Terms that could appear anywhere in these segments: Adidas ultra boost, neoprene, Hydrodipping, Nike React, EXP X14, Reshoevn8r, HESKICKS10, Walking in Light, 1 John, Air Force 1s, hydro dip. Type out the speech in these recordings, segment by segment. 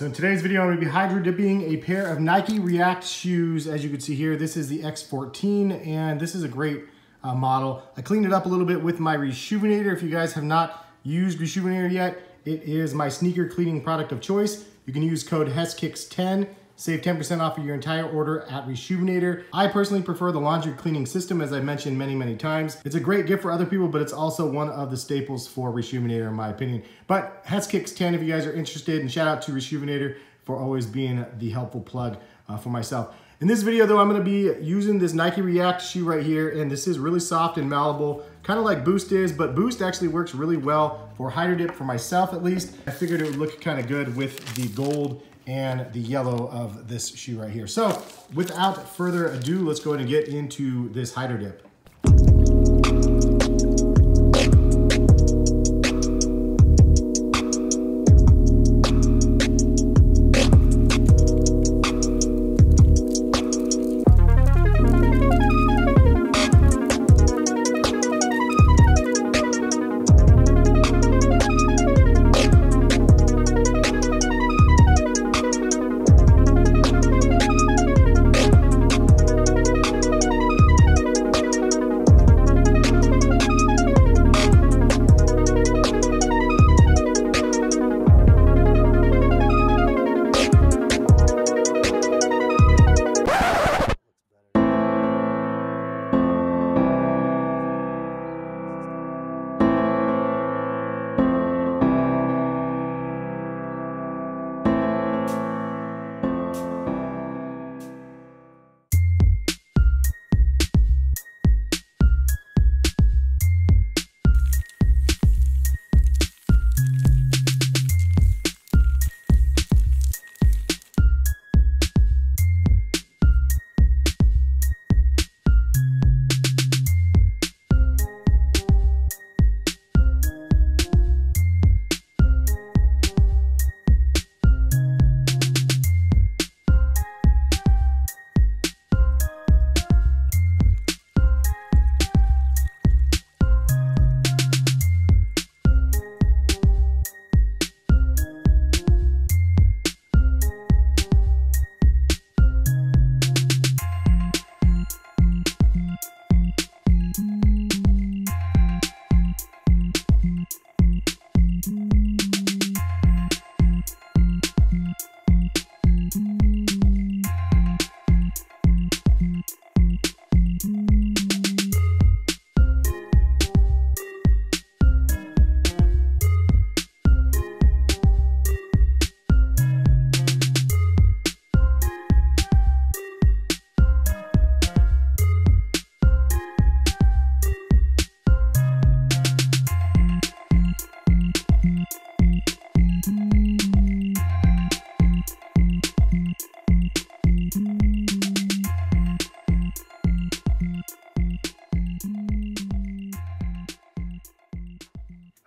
So in today's video, I'm going to be hydro dipping a pair of Nike React shoes. As you can see here, this is the X14, and this is a great model. I cleaned it up a little bit with my Reshoevn8r. If you guys have not used Reshoevn8r yet, it is my sneaker cleaning product of choice. You can use code HESKICKS10, save 10% off of your entire order at Reshoevn8r. I personally prefer the laundry cleaning system, as I've mentioned many times. It's a great gift for other people, but it's also one of the staples for Reshoevn8r in my opinion. But HESKICKS10 if you guys are interested, and shout out to Reshoevn8r for always being the helpful plug for myself. In this video though, I'm gonna be using this Nike React shoe right here, and this is really soft and malleable, kind of like Boost is, but Boost actually works really well for hydro dip for myself at least. I figured it would look kind of good with the gold and the yellow of this shoe right here. So without further ado, let's go ahead and get into this hydro dip.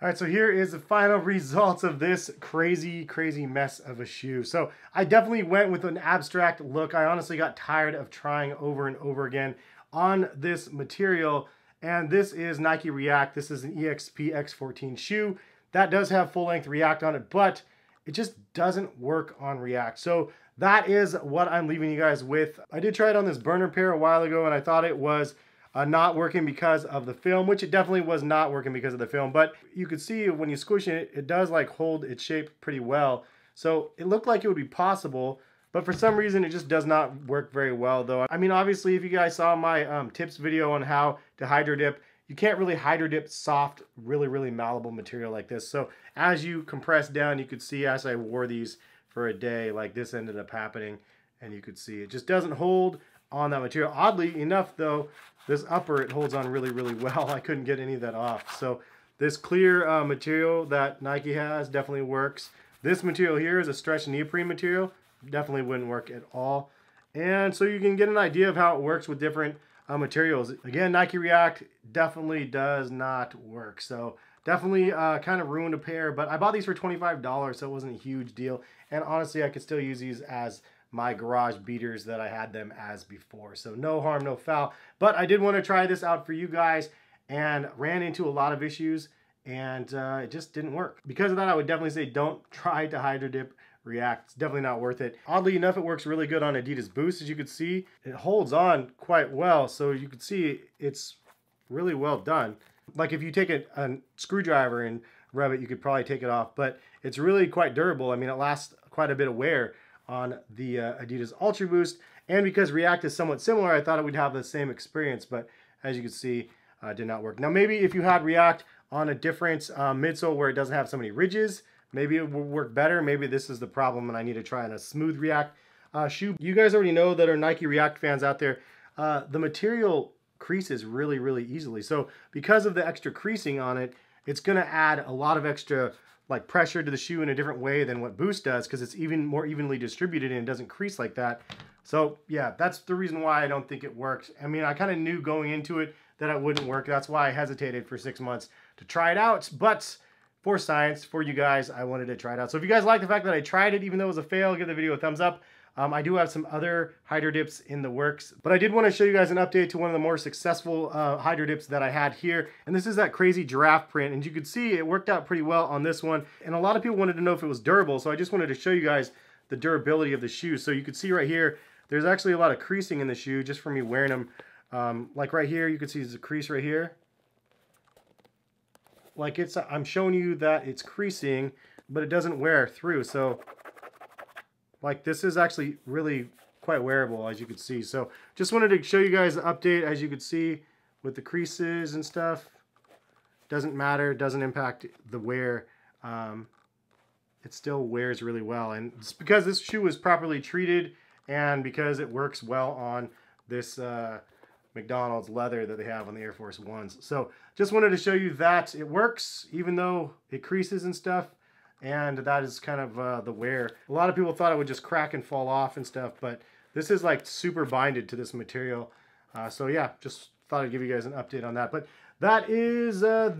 All right, so here is the final results of this crazy mess of a shoe. So I definitely went with an abstract look. I honestly got tired of trying over and over again on this material. And this is Nike React. This is an EXP X14 shoe. That does have full-length React on it, but it just doesn't work on React. So that is what I'm leaving you guys with. I did try it on this burner pair a while ago, and I thought it was not working because of the film, which it definitely was not working because of the film, but you could see when you squish it, it does like hold its shape pretty well. So it looked like it would be possible, but for some reason it just does not work very well though. I mean, obviously if you guys saw my tips video on how to hydro dip, you can't really hydro dip soft, really malleable material like this. So as you compress down, you could see as I wore these for a day, like this ended up happening, and you could see it just doesn't hold on that material. Oddly enough though, this upper, it holds on really well. I couldn't get any of that off. So this clear material that Nike has definitely works. This material here is a stretched neoprene material. Definitely wouldn't work at all. And so you can get an idea of how it works with different materials. Again, Nike React definitely does not work. So definitely kind of ruined a pair, but I bought these for $25, so it wasn't a huge deal. And honestly, I could still use these as my garage beaters that I had them as before. So no harm, no foul. But I did want to try this out for you guys and ran into a lot of issues, and it just didn't work. Because of that, I would definitely say don't try to hydro dip React. It's definitely not worth it. Oddly enough, it works really good on Adidas Boost, as you can see. It holds on quite well, so you can see it's really well done. Like if you take a screwdriver and rub it, you could probably take it off, but it's really quite durable. I mean, it lasts quite a bit of wear on the Adidas Ultra Boost, and because React is somewhat similar, I thought it would have the same experience, but as you can see, did not work. Now, maybe if you had React on a different midsole where it doesn't have so many ridges, maybe it will work better. Maybe this is the problem and I need to try on a smooth React shoe. You guys already know that are Nike React fans out there, the material creases really, really easily. So because of the extra creasing on it, it's gonna add a lot of extra like pressure to the shoe in a different way than what Boost does, because it's even more evenly distributed and it doesn't crease like that. So yeah, that's the reason why I don't think it works. I mean, I kind of knew going into it that it wouldn't work. That's why I hesitated for 6 months to try it out. But for science, for you guys, I wanted to try it out. So if you guys like the fact that I tried it, even though it was a fail, give the video a thumbs up. I do have some other hydro dips in the works, but I did want to show you guys an update to one of the more successful hydro dips that I had here. And this is that crazy giraffe print. And you could see it worked out pretty well on this one. And a lot of people wanted to know if it was durable. So I just wanted to show you guys the durability of the shoe. So you could see right here, there's actually a lot of creasing in the shoe just from me wearing them. Like right here, you can see there's a crease right here. Like it's, I'm showing you that it's creasing, but it doesn't wear through. So like this is actually really quite wearable, as you can see. So just wanted to show you guys the update. As you can see with the creases and stuff, doesn't matter, doesn't impact the wear. It still wears really well. And it's because this shoe was properly treated and because it works well on this McDonald's leather that they have on the Air Force Ones. So just wanted to show you that it works, even though it creases and stuff. And that is kind of the wear. A lot of people thought it would just crack and fall off and stuff, but this is like super binded to this material. So yeah, just thought I'd give you guys an update on that. But that is the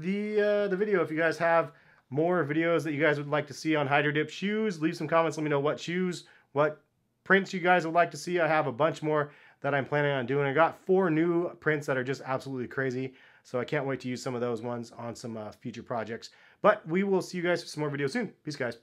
video. If you guys have more videos that you guys would like to see on Hydro Dip shoes, leave some comments. Let me know what shoes, what prints you guys would like to see. I have a bunch more that I'm planning on doing. I got 4 new prints that are just absolutely crazy. So I can't wait to use some of those ones on some future projects. But we will see you guys for some more videos soon. Peace, guys.